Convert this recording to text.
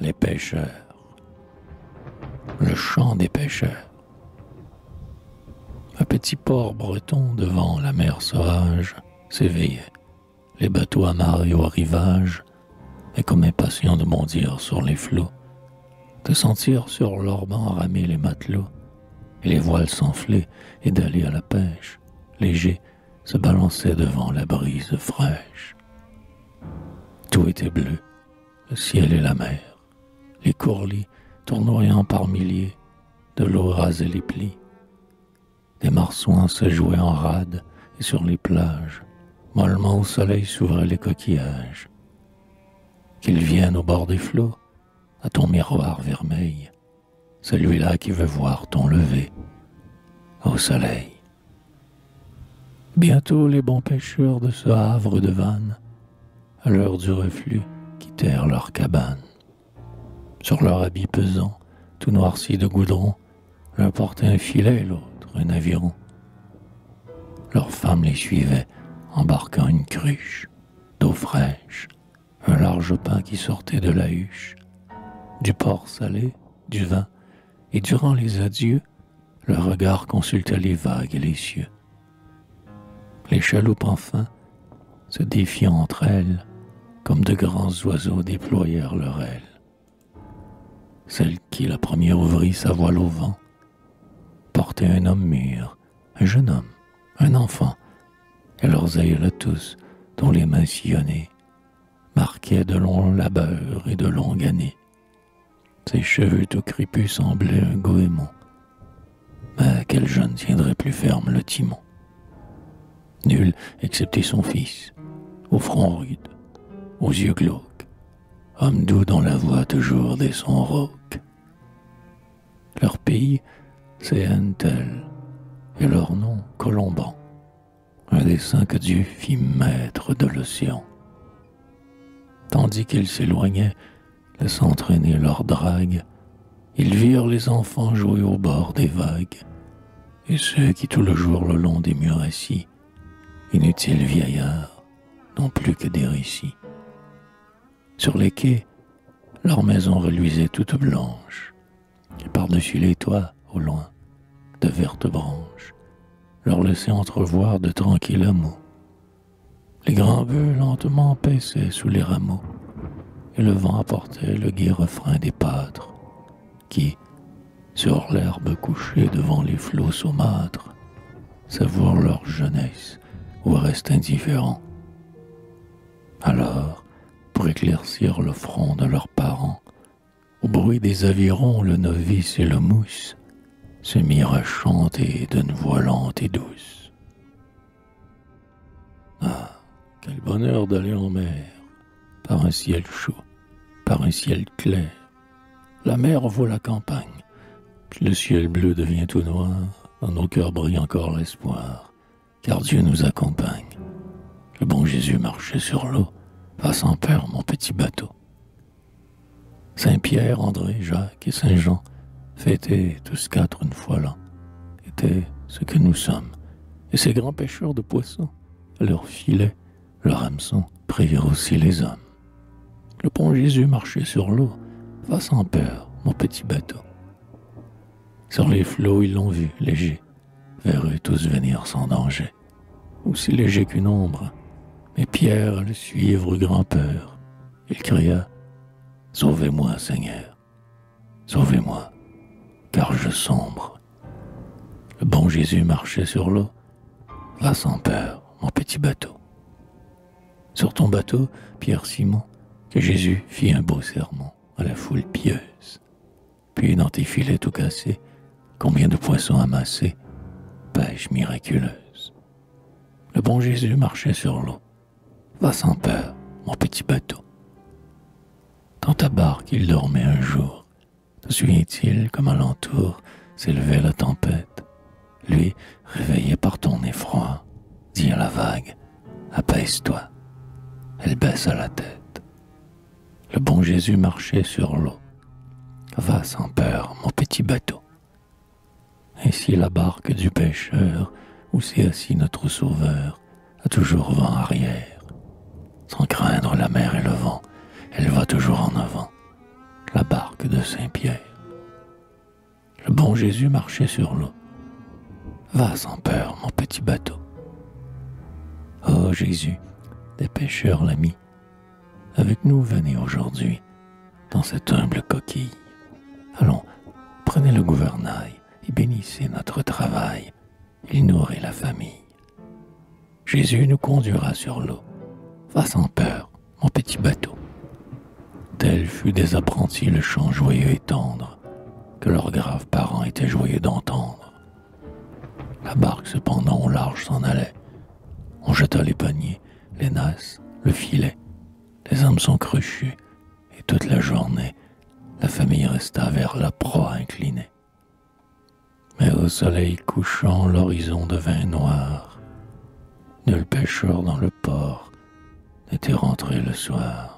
les pêcheurs, le chant des pêcheurs. Un petit port breton devant la mer sauvage s'éveillait, les bateaux amarrés au rivage, et comme impatients de bondir sur les flots, de sentir sur leurs bancs ramer les matelots, et les voiles s'enfler et d'aller à la pêche, léger, se balançaient devant la brise fraîche. Tout était bleu, le ciel et la mer, les courlis tournoyant par milliers, de l'eau rasait les plis. Des marsouins se jouaient en rade et sur les plages, mollement au soleil s'ouvraient les coquillages. Qu'ils viennent au bord des flots, à ton miroir vermeil, celui-là qui veut voir ton lever au soleil. Bientôt les bons pêcheurs de ce havre de Vannes, à l'heure du reflux, quittèrent leur cabane. Sur leur habit pesant, tout noirci de goudron, l'un portait un filet, l'autre un aviron. Leurs femmes les suivaient, embarquant une cruche d'eau fraîche, un large pain qui sortait de la huche, du porc salé, du vin, et durant les adieux, le regard consultait les vagues et les cieux. Les chaloupes enfin, se défiant entre elles, comme de grands oiseaux déployèrent leurs ailes. Celle qui la première ouvrit sa voile au vent, portait un homme mûr, un jeune homme, un enfant, et leurs aïeuls tous, dont les mains sillonnées, marquaient de longs labeurs et de longues années. Ses cheveux tout crépus semblaient un goémon. Mais quel jeune tiendrait plus ferme le timon? Nul, excepté son fils, au front rude, aux yeux glauques, homme doux dont la voix toujours des sons rauques. Leur pays, c'est Hentel, et leur nom, Colomban, un dessein que Dieu fit maître de l'océan. Tandis qu'ils s'éloignaient, laissant traîner leur drague, ils virent les enfants jouer au bord des vagues, et ceux qui tout le jour le long des murs assis, inutiles vieillards, n'ont plus que des récits. Sur les quais, leur maison reluisait toute blanche, et par-dessus les toits, au loin, de vertes branches, leur laissaient entrevoir de tranquilles hameaux. Les grands bœufs lentement paissaient sous les rameaux, et le vent apportait le gai refrain des pâtres, qui, sur l'herbe couchée devant les flots saumâtres, savourent leur jeunesse ou restent indifférents. Alors, pour éclaircir le front de leurs parents, au bruit des avirons, le novice et le mousse se mirent à chanter d'une voix lente et douce. Ah, quel bonheur d'aller en mer, par un ciel chaud, par un ciel clair. La mer vaut la campagne, puis le ciel bleu devient tout noir, dans nos cœurs brille encore l'espoir, car Dieu nous accompagne. Le bon Jésus marchait sur l'eau, va sans peur mon petit bateau. Saint-Pierre, André, Jacques et Saint-Jean, fêtés tous quatre une fois l'an, étaient ce que nous sommes, et ces grands pêcheurs de poissons, à leurs filets, leurs hameçons, prirent aussi les hommes. Le bon Jésus marchait sur l'eau, va sans peur, mon petit bateau. Sur les flots, ils l'ont vu, léger, vers eux tous venir sans danger, aussi léger qu'une ombre, mais Pierre le suivre grand peur. Il cria, « Sauvez-moi, Seigneur, sauvez-moi, car je sombre. » Le bon Jésus marchait sur l'eau, va sans peur, mon petit bateau. Sur ton bateau, Pierre Simon, que Jésus fit un beau sermon à la foule pieuse. Puis dans tes filets tout cassés, combien de poissons amassés, pêche miraculeuse. Le bon Jésus marchait sur l'eau. Va sans peur, mon petit bateau. Dans ta barque, il dormait un jour. Te souviens-t-il comme alentour s'élevait la tempête? Lui, réveillé par ton effroi, dit à la vague, apaise-toi. Elle baissa la tête. Le bon Jésus marchait sur l'eau. Va sans peur, mon petit bateau. Ainsi la barque du pêcheur, où s'est assis notre sauveur, a toujours vent arrière. Sans craindre la mer et le vent, elle va toujours en avant. la barque de Saint-Pierre. Le bon Jésus marchait sur l'eau. Va sans peur, mon petit bateau. Ô Jésus, des pêcheurs l'ami, avec nous venez aujourd'hui dans cette humble coquille. Allons, prenez le gouvernail et bénissez notre travail. Il nourrit la famille. Jésus nous conduira sur l'eau. Va sans peur, mon petit bateau. Tel fut des apprentis le chant joyeux et tendre, que leurs graves parents étaient joyeux d'entendre. La barque cependant au large s'en allait. On jeta les paniers, les nasses, le filet, les hameçons crochus, et toute la journée, la famille resta vers la proie inclinée. Mais au soleil couchant, l'horizon devint noir. Nul pêcheur dans le port n'était rentré le soir.